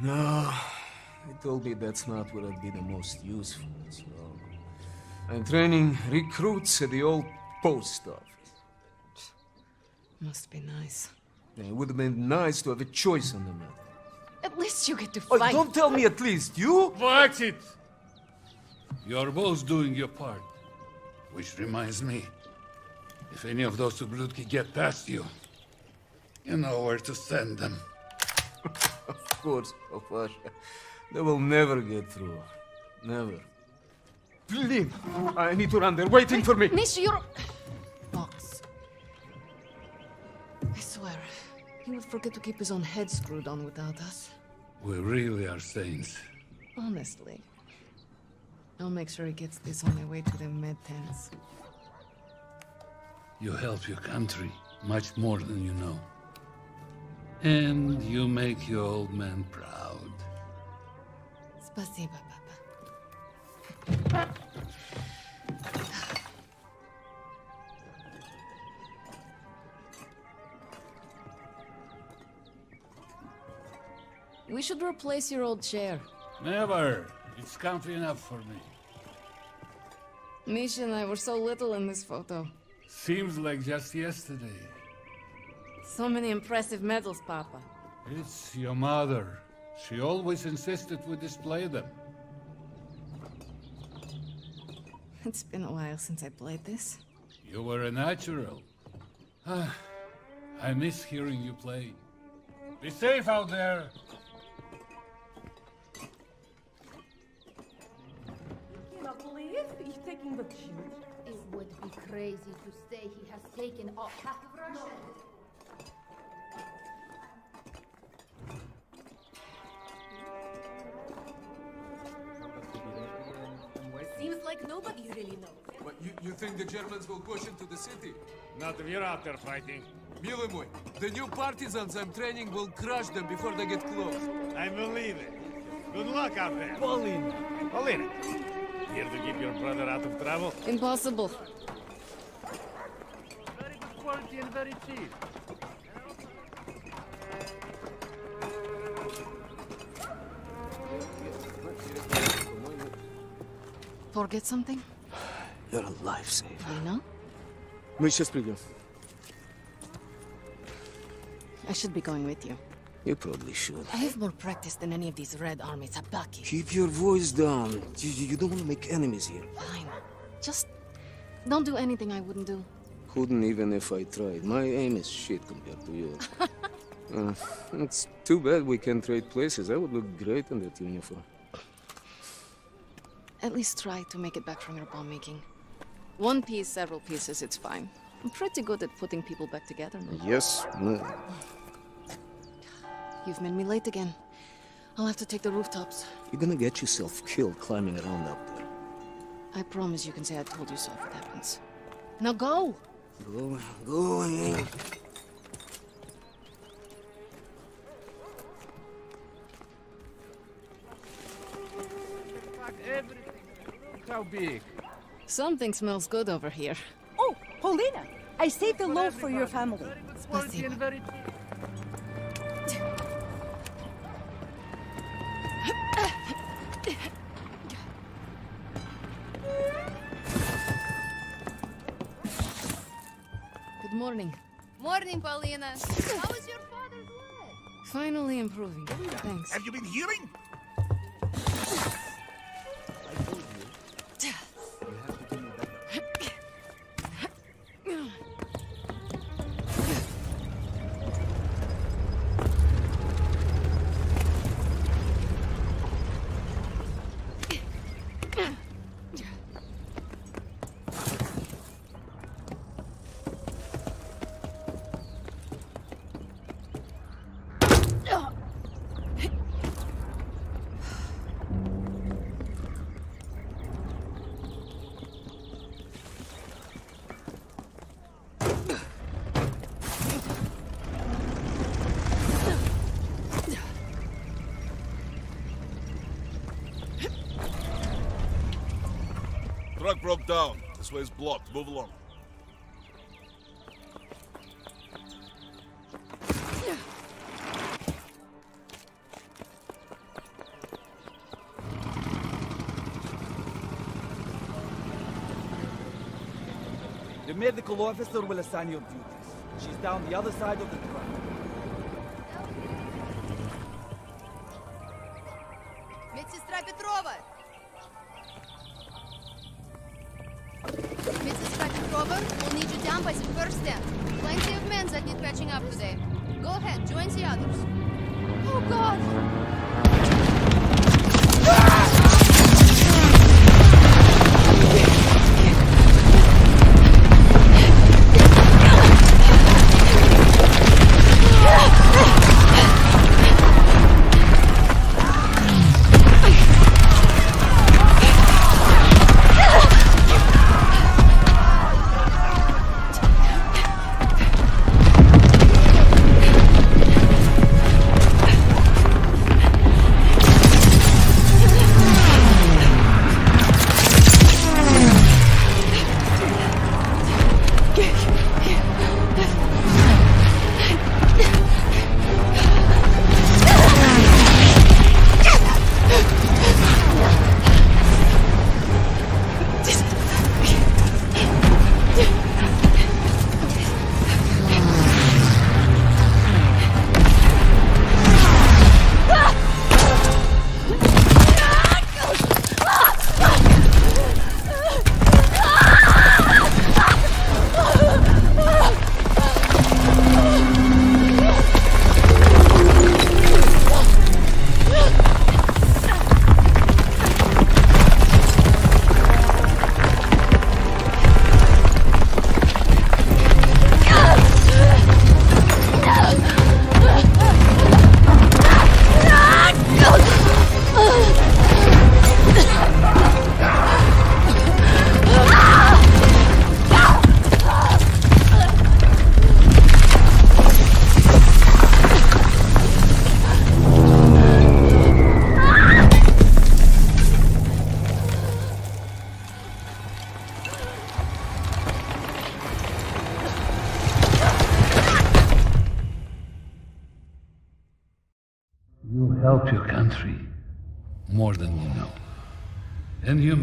No, they told me that's not where I'd be the most useful, so I'm training recruits at the old post office. Must be nice. It would have been nice to have a choice on the matter. At least you get to fight. Oh, don't tell me at least you... What's it? You're both doing your part. Which reminds me, if any of those ублюдки get past you, you know where to send them. Of course, Papa. They will never get through. Never. Lynn, I need to run. They're waiting for me. Nish, you're... Box. I swear, he would forget to keep his own head screwed on without us. We really are saints. Honestly. I'll make sure he gets this on the way to the Med-Tents. You help your country much more than you know. And you make your old man proud. Спасибо, Papa. We should replace your old chair. Never! It's comfy enough for me. Misha and I were so little in this photo. Seems like just yesterday. So many impressive medals, Papa. It's your mother. She always insisted we display them. It's been a while since I played this. You were a natural. Ah, I miss hearing you play. Be safe out there! I cannot believe he's taking the children. It would be crazy to say he has taken off half of Russia. No. Seems like nobody really knows. But you think the Germans will push into the city? Not we're out there fighting. Милый мой, the new partisans I'm training will crush them before they get close. I believe it. Good luck out there. Paulina. Paulina. Here to keep your brother out of trouble? Impossible. Very good quality and very cheap. Forget something? You're a lifesaver. I know. Misha's pretty good. I should be going with you. You probably should. I have more practice than any of these Red Army sabaki. Keep your voice down. You don't want to make enemies here. Fine. Just don't do anything I wouldn't do. Couldn't even if I tried. My aim is shit compared to yours. It's too bad we can't trade places. I would look great in that uniform. At least try to make it back from your bomb making. One piece, several pieces, it's fine. I'm pretty good at putting people back together now. Yes, no. You've made me late again. I'll have to take the rooftops. You're gonna get yourself killed climbing around up there. I promise you can say I told you so if it happens. Now go! Go ahead. How big? Something smells good over here. Oh, Paulina! I saved a loaf for your family. Спасибо. Good morning. Morning, Paulina. How is your father's leg? Finally improving. Thanks. Have you been hearing? Truck broke down. This way is blocked. Move along. medical officer will assign your duties. She's down the other side of the truck. Медсестра Петрова, we'll need you down by the first step. Plenty of men that need patching up today. Go ahead, join the others. Oh, God!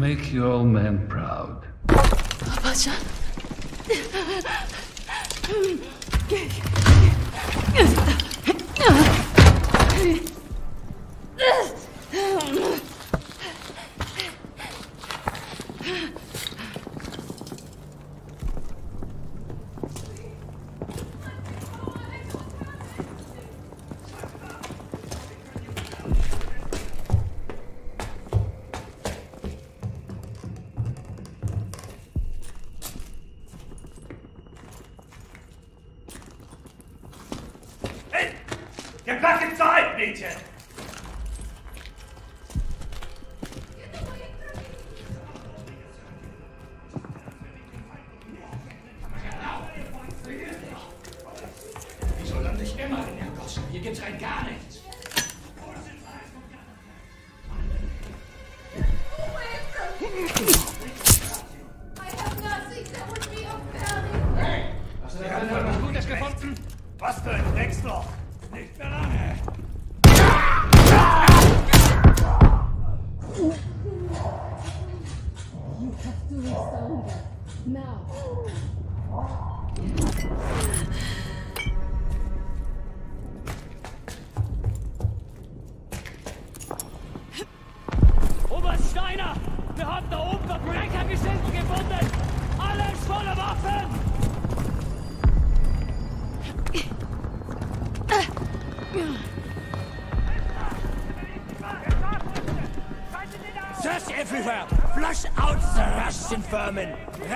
Make your old man proud. Pacha.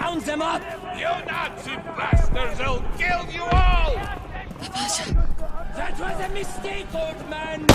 Round them up! You Nazi bastards will kill you all! That was a mistake, old man!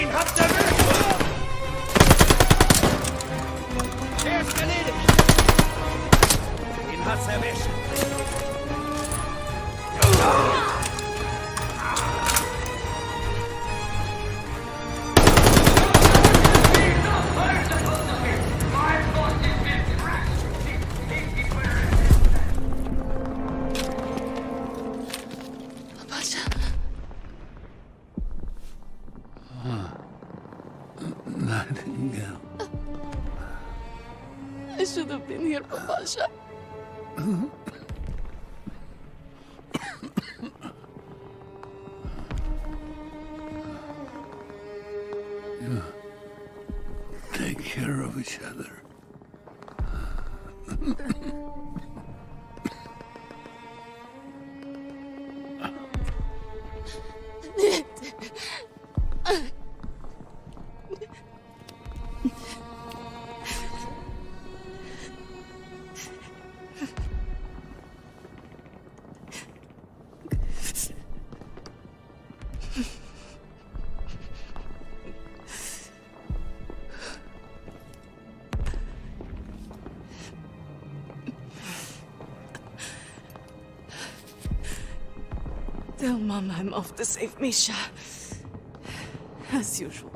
17 hat erwischt! Der ist erledigt! Ihn hat's erwischt! Tell Mom I'm off to save Misha. As usual.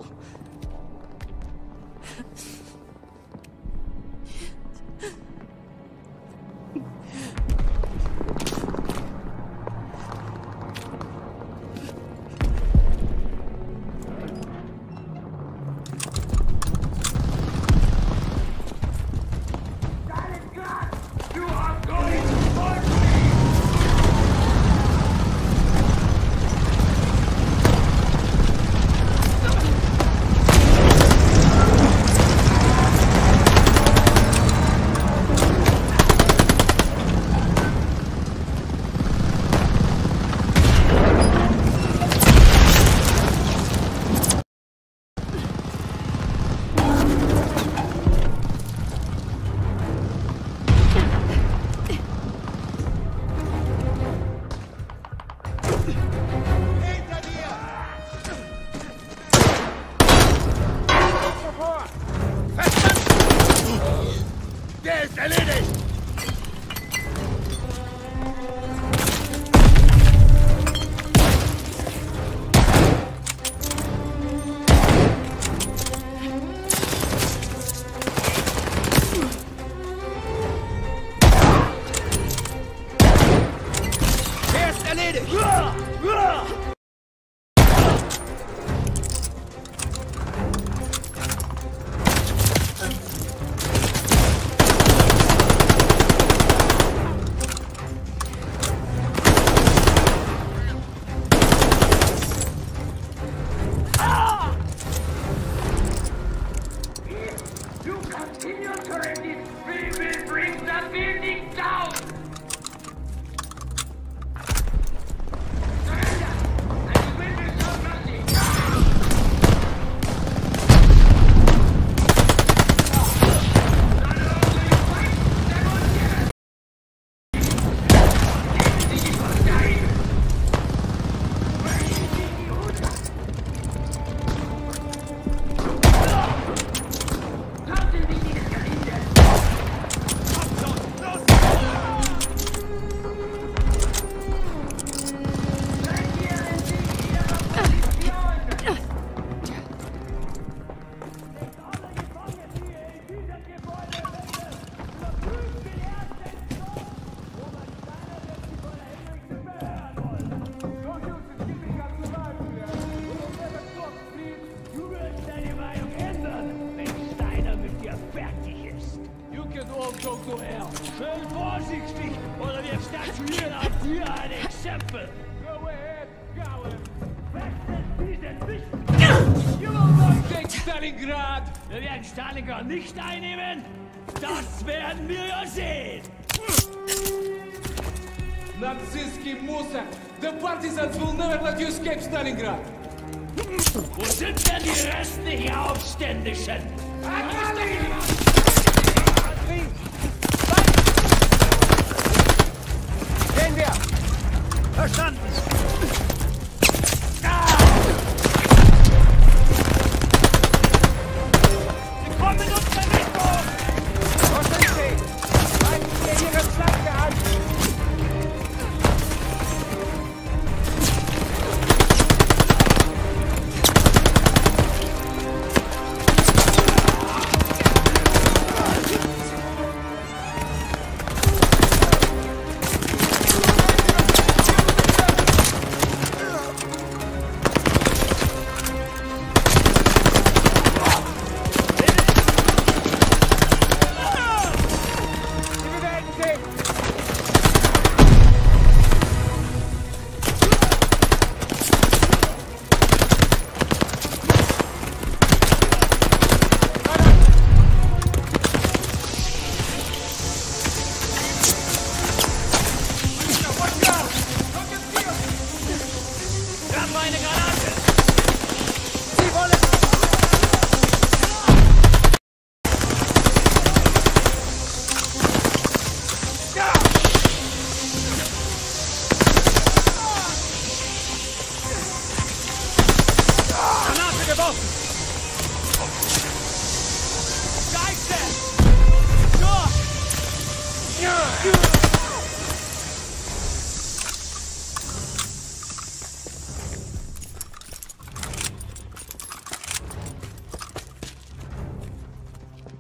Wir werden Stalingrad nicht einnehmen. Das werden wir ja sehen. Nazi Musa, the partisans will never let you escape Stalingrad. Wo sind denn die restlichen Aufständischen? Gehen wir. Verstanden. Ah!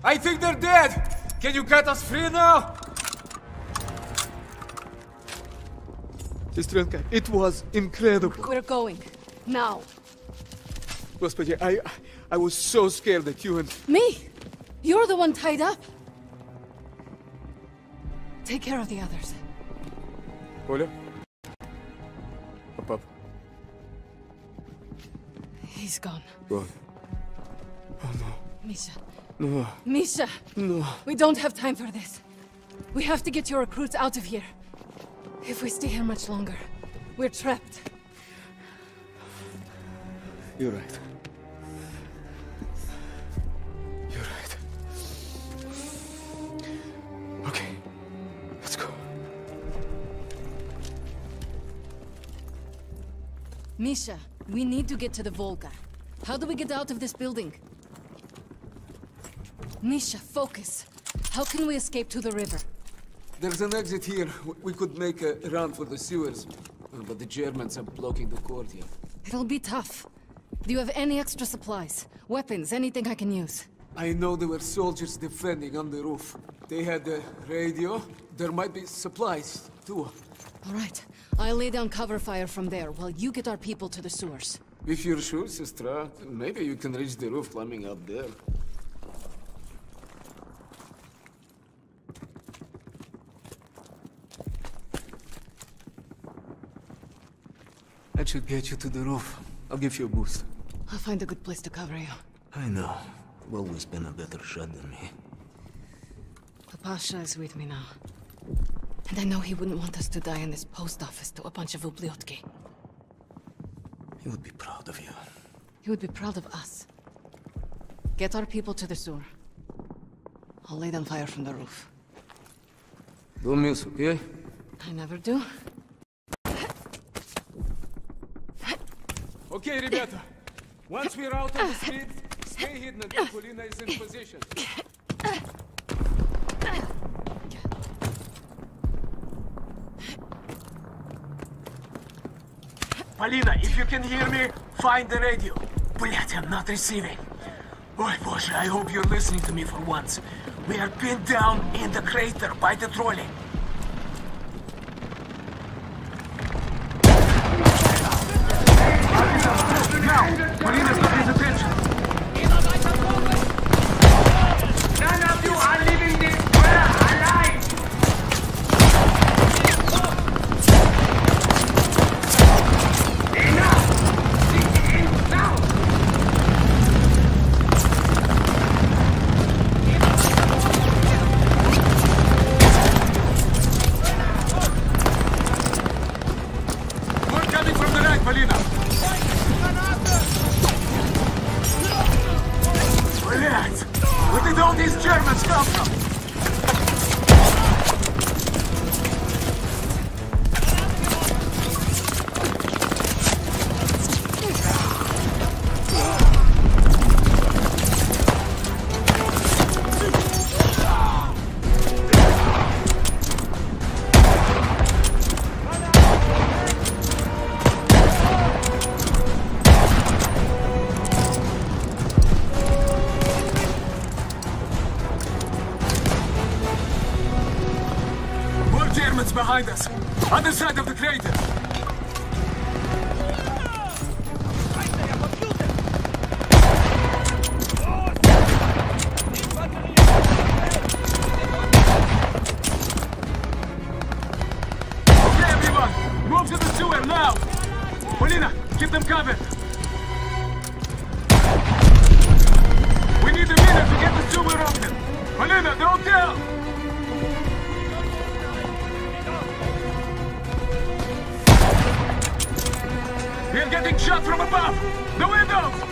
I think they're dead! Can you cut us free now? Сестренка, it was incredible. We're going. Now. Господи, I was so scared that you and... Me? You're the one tied up? Take care of the others. Оля? Пап. He's gone. Gone. Oh no. Misha. No. Misha! No. We don't have time for this. We have to get your recruits out of here. If we stay here much longer, we're trapped. You're right. You're right. Okay, let's go. Misha, we need to get to the Volga. How do we get out of this building? Misha, focus. How can we escape to the river? There's an exit here. We could make a run for the sewers. But the Germans are blocking the court here. It'll be tough. Do you have any extra supplies? Weapons, anything I can use? I know there were soldiers defending on the roof. They had a radio. There might be supplies, too. All right. I'll lay down cover fire from there while you get our people to the sewers. If you're sure, Sistra, maybe you can reach the roof climbing up there. That should get you to the roof. I'll give you a boost. I'll find a good place to cover you. I know. You've always been a better shot than me. The Pasha is with me now. And I know he wouldn't want us to die in this post office to a bunch of oubliotki. He would be proud of you. He would be proud of us. Get our people to the sewer. I'll lay down fire from the roof. Don't miss, okay? I never do. Okay, ребята. Once we're out on the street, stay hidden until Polina is in position. Polina, if you can hear me, find the radio. Блять, I'm not receiving. Ой, боже, I hope you're listening to me for once. We are pinned down in the crater by the trolley. Behind us, other side of the crater. Okay, everyone, move to the sewer now. Polina, keep them covered. We need a minute to get the sewer open. Polina, don't tell. We're getting shot from above! The windows!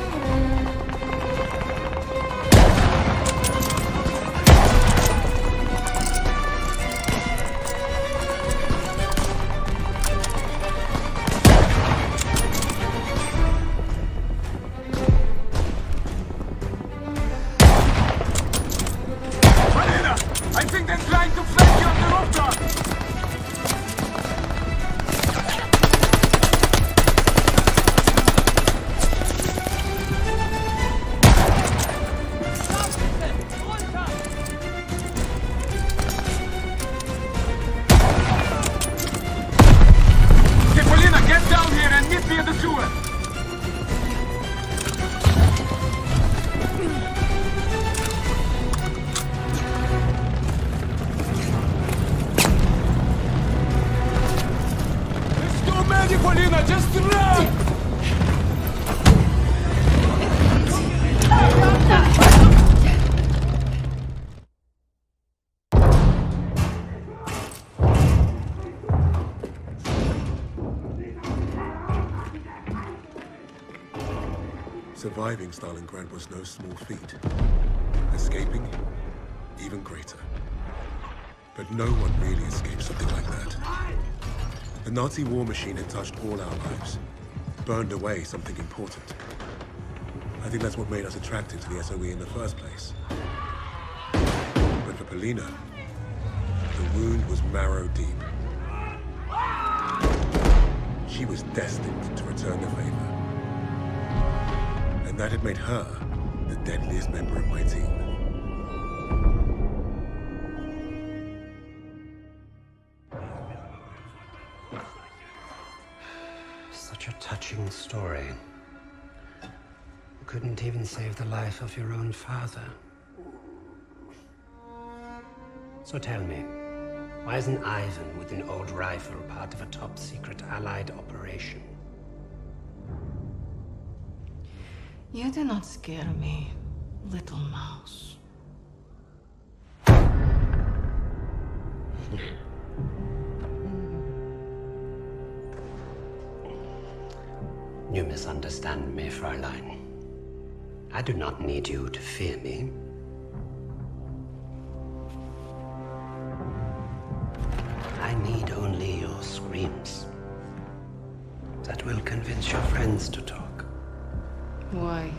Surviving Stalingrad was no small feat. Escaping, even greater. But no one really escaped something like that. The Nazi war machine had touched all our lives, burned away something important. I think that's what made us attracted to the SOE in the first place. But for Polina, the wound was marrow deep. She was destined to return the favor. And that had made her the deadliest member of my team. Touching story. You couldn't even save the life of your own father. So tell me, why is an Ivan with an old rifle part of a top-secret Allied operation? You do not scare me, little mouse. You misunderstand me, Fräulein. I do not need you to fear me. I need only your screams. That will convince your friends to talk. Why?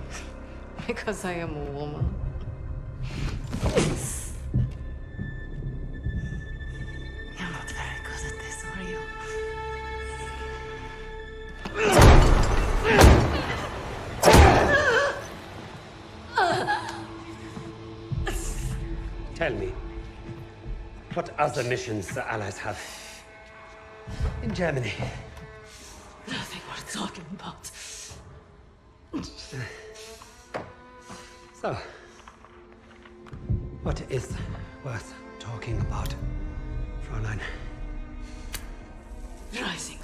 Because I am a woman. You're not very good at this, are you? Tell me, what other missions the Allies have in Germany? Nothing worth talking about. So, what is worth talking about, Fräulein? Rising.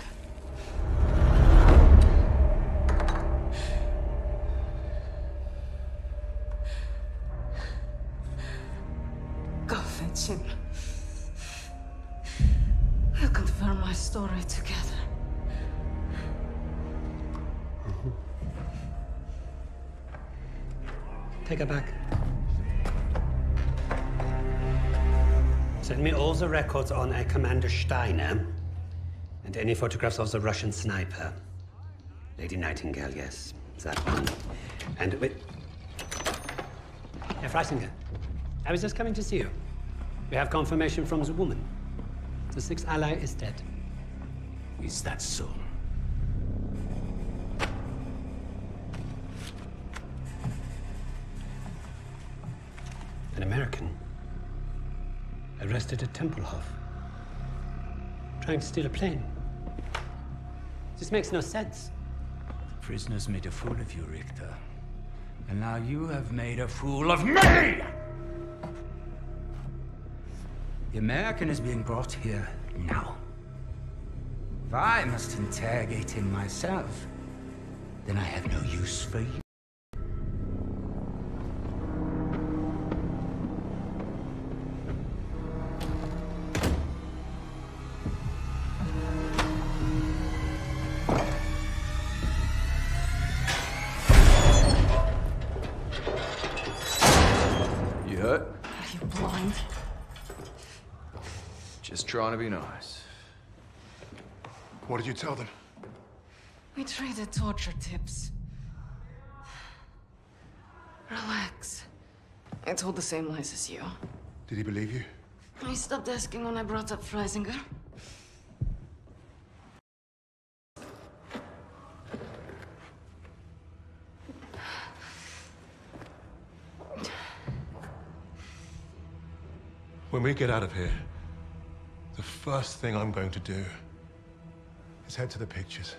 We'll confirm my story together. Mm-hmm. Take her back. Send me all the records on a Commander Steiner and any photographs of the Russian sniper. Lady Nightingale, yes, that one. And wait. Herr Freisinger, I was just coming to see you. We have confirmation from the woman. The sixth ally is dead. Is that so? An American arrested at Tempelhof, trying to steal a plane. This makes no sense. The prisoners made a fool of you, Richter. And now you have made a fool of me! The American is being brought here now. If I must interrogate him myself, then I have no use for you. You hurt? Are you blind? Just trying to be nice. What did you tell them? We traded torture tips. Relax. I told the same lies as you. Did he believe you? I stopped asking when I brought up Freisinger. When we get out of here, the first thing I'm going to do is head to the pictures.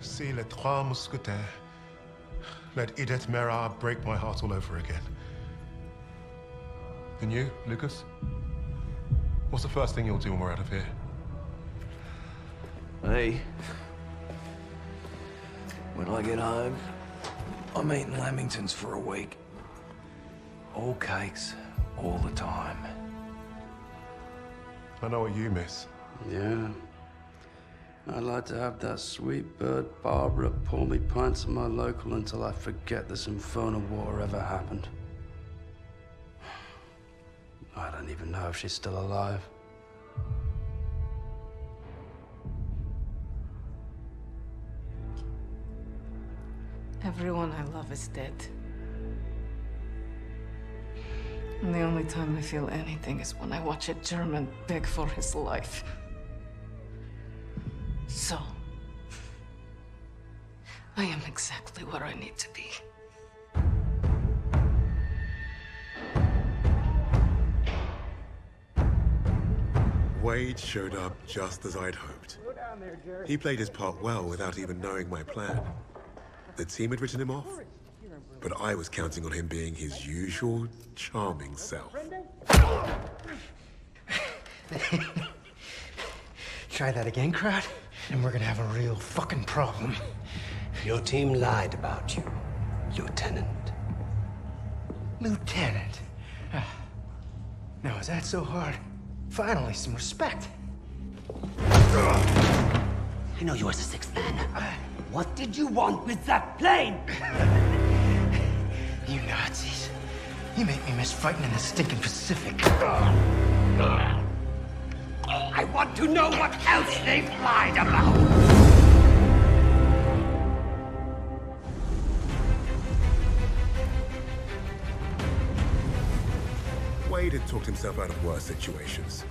See Les Trois Mousquetaires. Let Edith Merard break my heart all over again. And you, Lucas? What's the first thing you'll do when we're out of here? Me? When I get home, I'm eating Lamingtons for a week. All cakes, all the time. I know what you miss. Yeah. I'd like to have that sweet bird Barbara pour me pints of my local until I forget this infernal war ever happened. I don't even know if she's still alive. Everyone I love is dead. And the only time I feel anything is when I watch a German beg for his life. So, I am exactly where I need to be. Wade showed up just as I'd hoped. He played his part well without even knowing my plan. The team had written him off, but I was counting on him being his usual charming self. Try that again, crowd, and we're gonna have a real fucking problem. Your team lied about you, Lieutenant. Lieutenant? Now, is that so hard? Finally, some respect. I know you as a sixth man. What did you want with that plane? You Nazis. You make me miss fighting in the stinking Pacific. I want to know what else they've lied about. Wade had talked himself out of worse situations.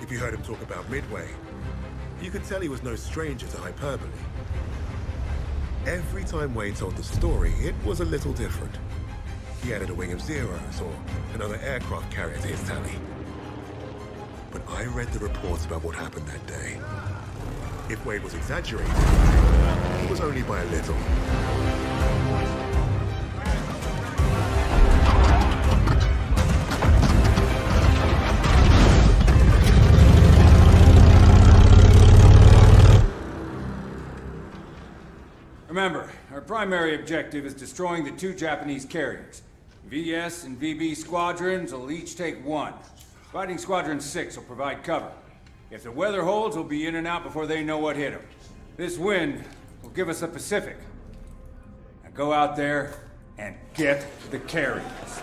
If you heard him talk about Midway, you could tell he was no stranger to hyperbole. Every time Wade told the story, it was a little different. He added a wing of Zeros or another aircraft carrier to his tally. But I read the reports about what happened that day. If Wade was exaggerating, it was only by a little. Remember, our primary objective is destroying the two Japanese carriers. VS and VB squadrons will each take one. Fighting Squadron 6 will provide cover. If the weather holds, we'll be in and out before they know what hit them. This wind will give us the Pacific. Now go out there and get the carriers.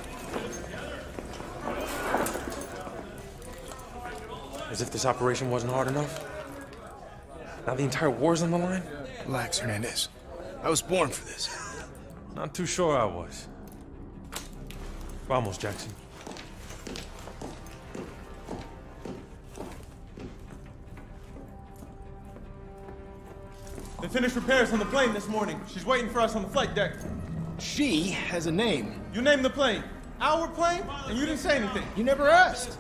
As if this operation wasn't hard enough. Now the entire war's on the line? Relax, Hernandez. I was born for this. Not too sure I was. Vamos, Jackson. They finished repairs on the plane this morning. She's waiting for us on the flight deck. She has a name. You named the plane. Our plane? And you didn't say anything. You never asked.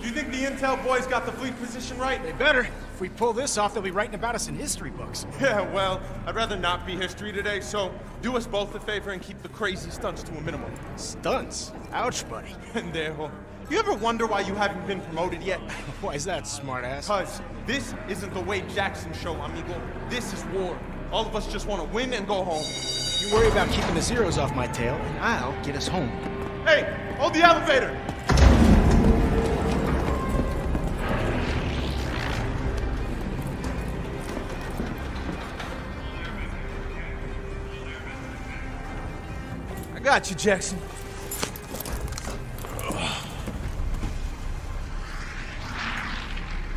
Do you think the intel boys got the fleet position right? They better. If we pull this off, they'll be writing about us in history books. Yeah, well, I'd rather not be history today, so do us both a favor and keep the crazy stunts to a minimum. Stunts? Ouch, buddy. And there, you ever wonder why you haven't been promoted yet? Why is that, smartass? Cuz this isn't the Wade Jackson show, amigo. This is war. All of us just want to win and go home. You worry about keeping the Zeros off my tail, and I'll get us home. Hey, hold the elevator! Got you, Jackson.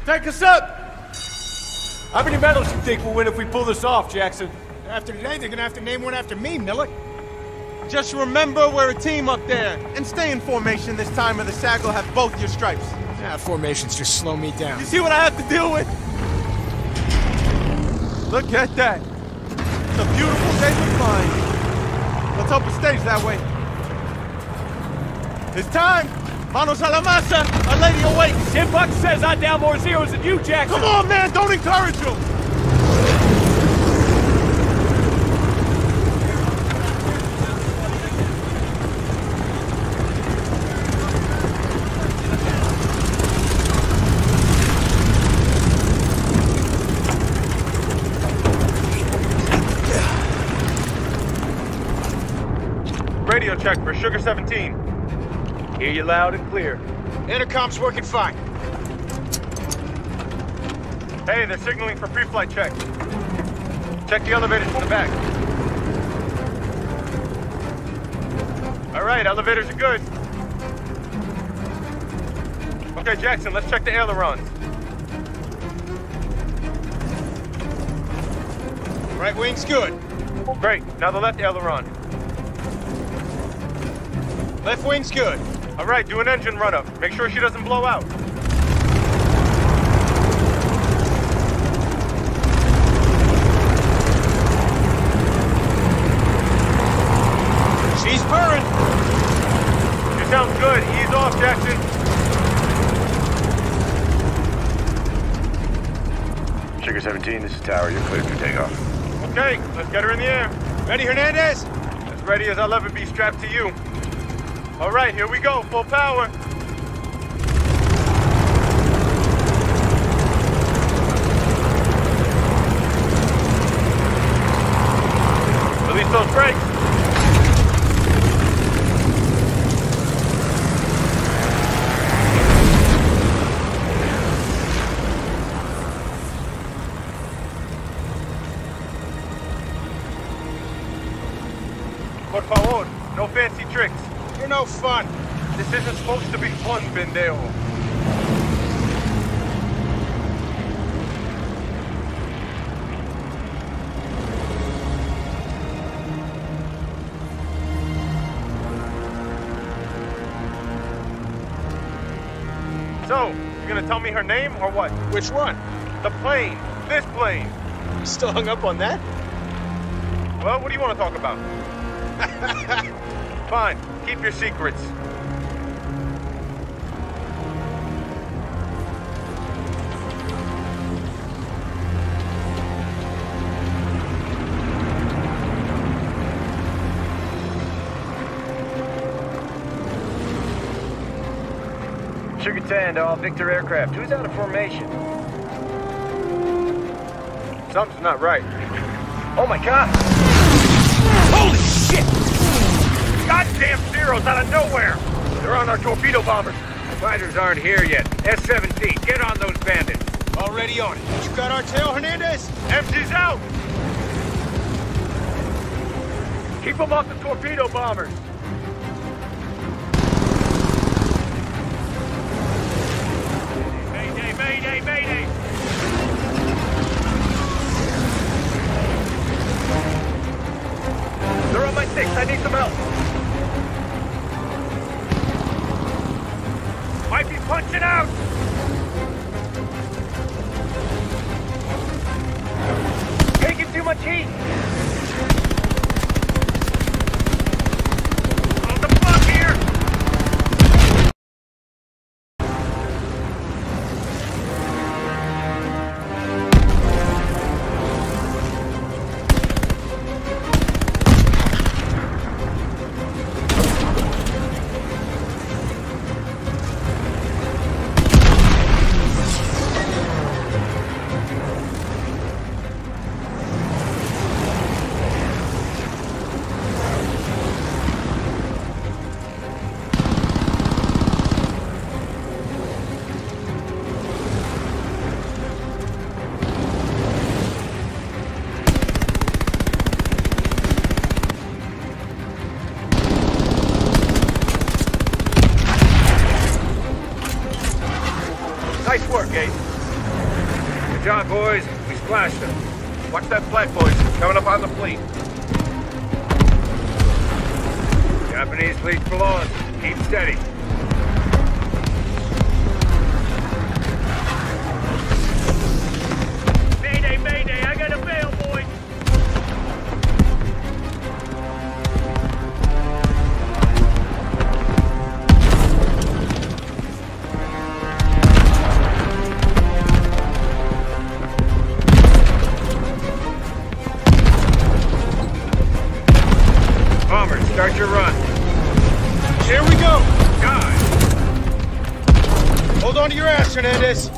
Take us up! How many medals do you think we'll win if we pull this off, Jackson? After today, they're gonna have to name one after me, Millet. Just remember we're a team up there, and stay in formation this time or the SAG will have both your stripes. Nah, formations just slow me down. You see what I have to deal with? Look at that. It's a beautiful day for flying. Let's hope it stays that way. It's time! Manos a la masa! Our lady awaits! $10 says I down more Zeros than you, Jackson! Come on, man! Don't encourage him! Check for Sugar 17. Hear you loud and clear. Intercom's working fine. Hey, they're signaling for pre-flight check. Check the elevators from the back. All right, elevators are good. Okay, Jackson, let's check the ailerons. Right wing's good. Great, now the left aileron. Left wing's good. All right, do an engine run-up. Make sure she doesn't blow out. She's burning. You sound good. Ease off, Jackson. Sugar 17, this is Tower. You're cleared for takeoff. Okay, let's get her in the air. Ready, Hernandez? As ready as I'll ever be, strapped to you. All right, here we go, full power. Release those brakes. Por favor, no fancy tricks. You're no fun. This isn't supposed to be fun, Bendejo. So, you gonna tell me her name or what? Which one? The plane. This plane. You still hung up on that? Well, what do you want to talk about? Fine. Keep your secrets. Sugar 10 to all Victor aircraft. Who's out of formation? Something's not right. Oh my God! Holy shit! Goddamn Zeros out of nowhere! They're on our torpedo bombers. Fighters aren't here yet. S-17, get on those bandits. Already on it. You got our tail, Hernandez? MG's out! Keep them off the torpedo bombers. Mayday, mayday, mayday! They're on my six, I need some help. Might be punching out! Taking too much heat! On the block here! Nice work, Ace. Good job, boys. We splashed them. Watch that flag, boys. Coming up on the fleet. Japanese fleet below us. Keep steady. Mayday, mayday. I got a bail, boys. Start your run. Here we go! God! Hold on to your ass, Hernandez!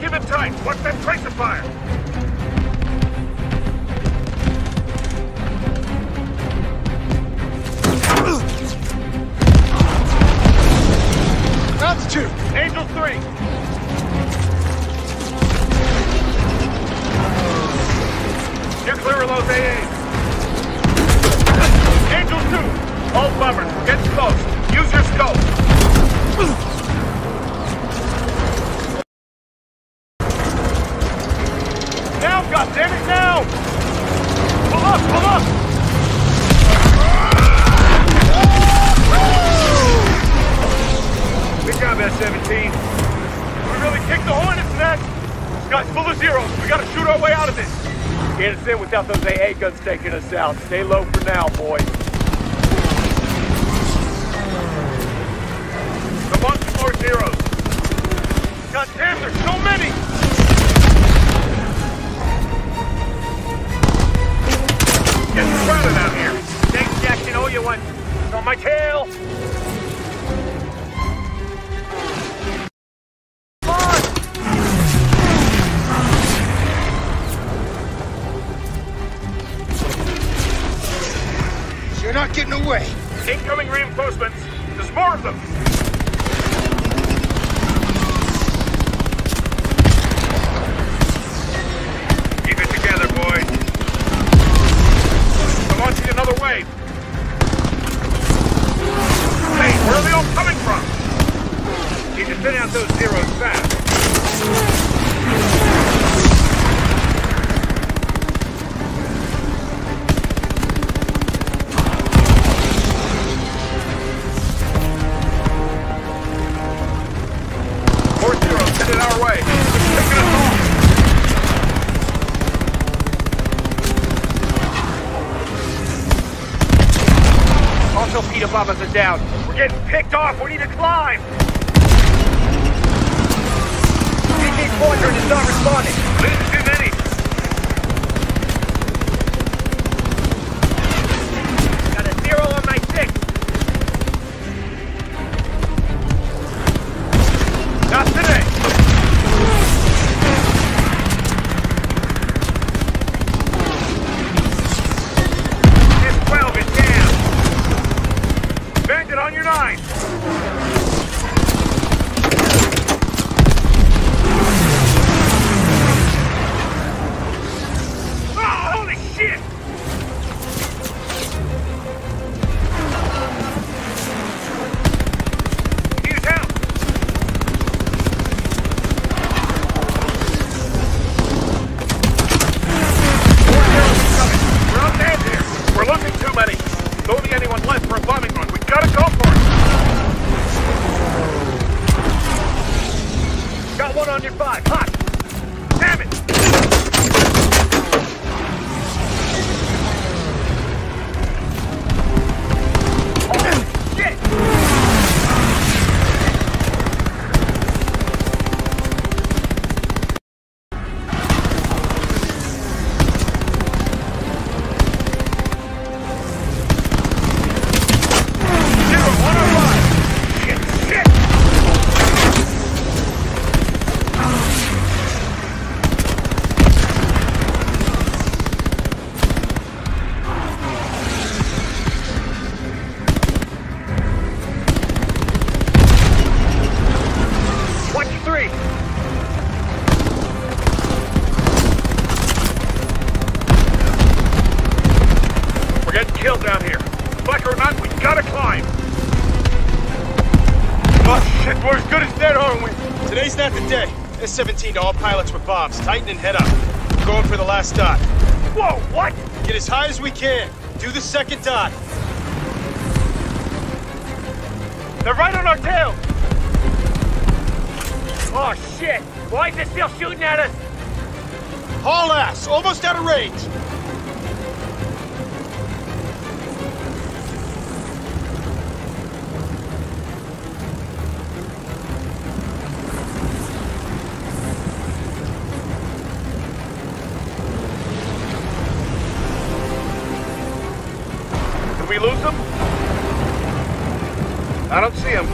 Give it tight! Watch that tracer fire! 2. Angel 3. You're clear of those AAs. Angel 2. All bummers, get close. Use your scope. Without those AA guns taking us out. Stay low for now, boys. Come on, some more Zeros. God damn, there's so many! Get crowded out here. Thanks, Jackson. Owe you one. It's on my tail! Getting away. Incoming reinforcements. There's more of them. Keep it together, boys. I'm launching another wave. Hey, where are they all coming from? Need to thin out those Zeros fast. Above us and down. We're getting picked off. We need to climb. DT Pointer is not responding. Losing too many. Got a 0 on my 6. Not today. This 12 is down. Bandit on your 9! Oh, holy shit! Need help! We're on the edge here! We're losing too many! There's only anyone left for a bombing run! Gotta go for it! Got one on your 5, hot! Damn it! Oh, shit! To all pilots with bombs. Tighten and head up. We're going for the last dot. Whoa, what? Get as high as we can. Do the second dot. They're right on our tail! Oh, shit! Why is it still shooting at us? Haul ass! Almost out of range! We lose them? I don't see them.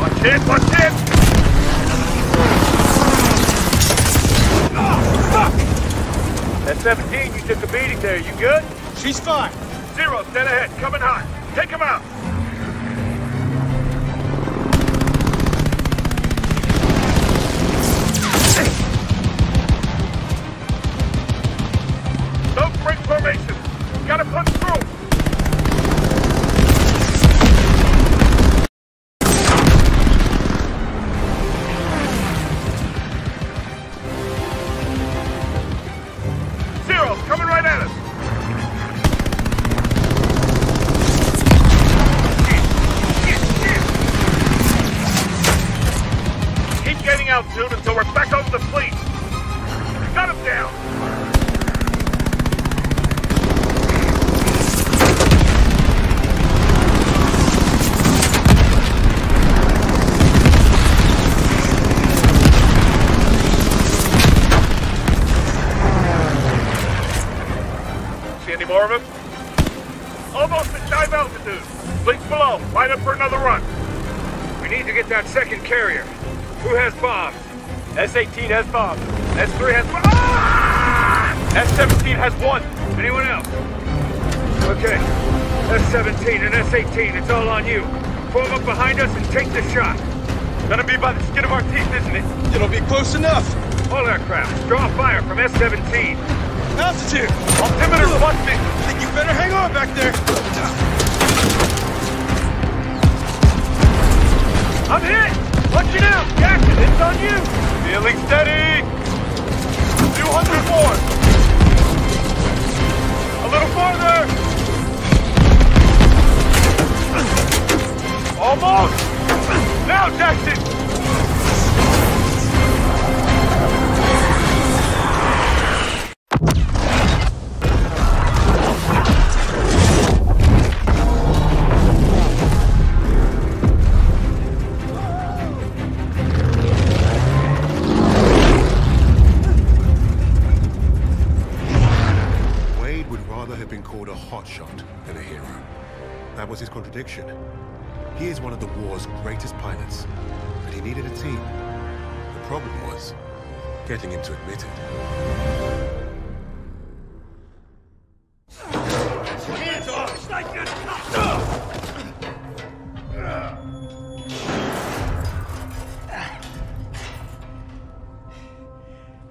Watch it! Watch it! Oh, fuck! That 17, you took a beating there. You good? She's fine. Zero, dead ahead. Coming hot. Take him out. formation. We gotta punch through. S-18 has bombs. S-3 has bombs. Ah! S-17 has one. Anyone else? Okay. S-17 and S-18, it's all on you. Form up behind us and take the shot. Gonna be by the skin of our teeth, isn't it? It'll be close enough. All aircraft, draw fire from S-17. Altitude! Altimeter busted! I think you better hang on back there. I'm hit! Watch it out! Jackson, it's on you! Feeling steady! 200 more! A little farther! Almost! Now, Jackson! Contradiction. He is one of the war's greatest pilots, but he needed a team. The problem was getting him to admit it. Hands off!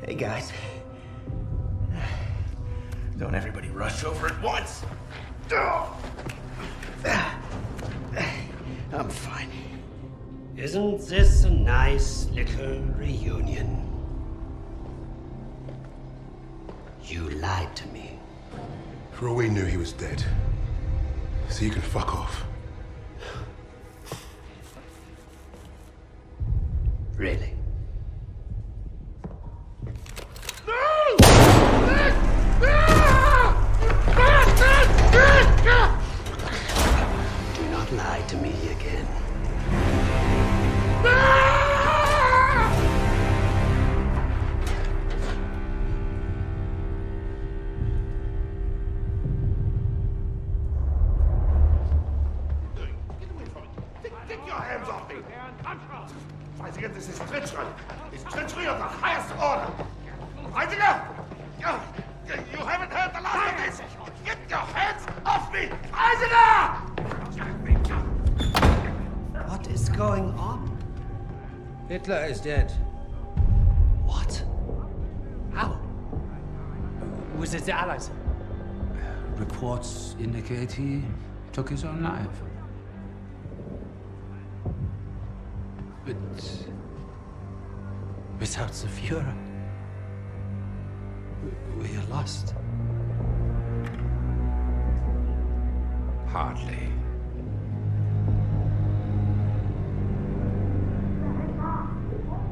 Hey guys, don't everybody rush over at once. I'm fine. Isn't this a nice little reunion? You lied to me. For all we knew, he was dead. So you can fuck off. Really? Lie to me again. Get away from it. Take your hands off me. Weisinger, this is treachery. It's treachery of the highest order. Weisinger, you haven't heard the last of this. Get your hands off me. Weisinger! What is going on? Hitler is dead. What? How? Was it the Allies? Reports indicate he took his own life. But without the Fuhrer, we are lost. Hardly.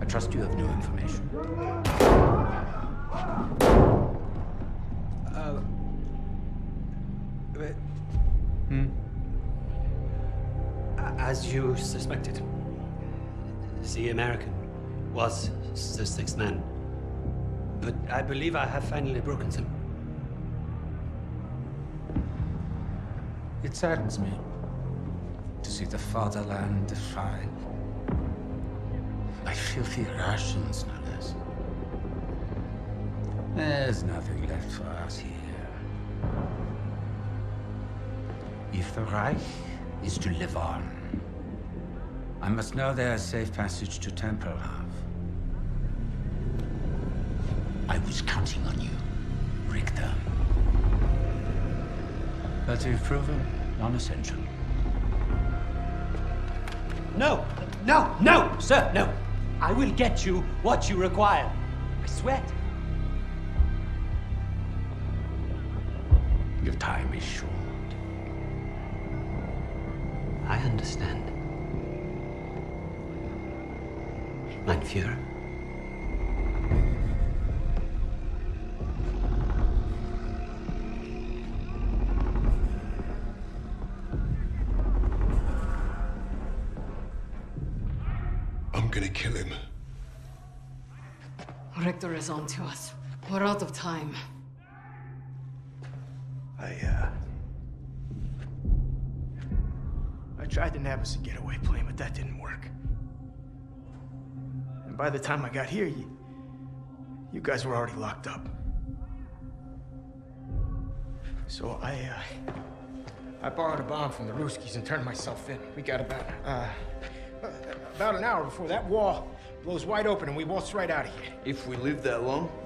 I trust you have new information. As you suspected, the American was the sixth man. But I believe I have finally broken him. It saddens me to see the fatherland defiled. By filthy Russians, no less. There's nothing left for us here. If the Reich is to live on, I must know there is safe passage to Tempelhof. I was counting on you, Richter. But you've proven non-essential. No, no, no, sir, no. I will get you what you require. I swear it. Your time is short. I understand. Mein Führer. I'm gonna kill him. Richter is on to us. We're out of time. I tried to nab us a getaway plane, but that didn't work. And by the time I got here, you guys were already locked up. So I borrowed a bomb from the Ruskies and turned myself in. We got about an hour before that wall blows wide open and we waltz right out of here. If we live that long?